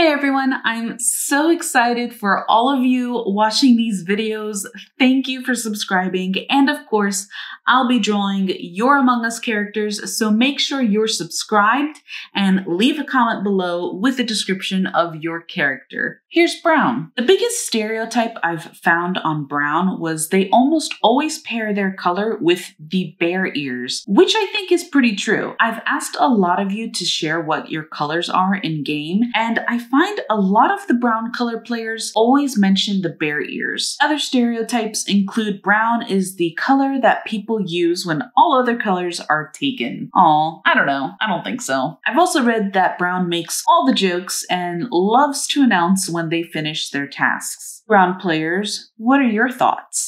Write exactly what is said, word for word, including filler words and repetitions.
Hey everyone, I'm so excited for all of you watching these videos. Thank you for subscribing. And of course, I'll be drawing your Among Us characters, so make sure you're subscribed and leave a comment below with a description of your character. Here's Brown. The biggest stereotype I've found on Brown was they almost always pair their color with the bear ears, which I think is pretty true. I've asked a lot of you to share what your colors are in game, and I find a lot of the brown color players always mention the bear ears. Other stereotypes include brown is the color that people use when all other colors are taken. Aw, I don't know. I don't think so. I've also read that brown makes all the jokes and loves to announce when they finish their tasks. Brown players, what are your thoughts?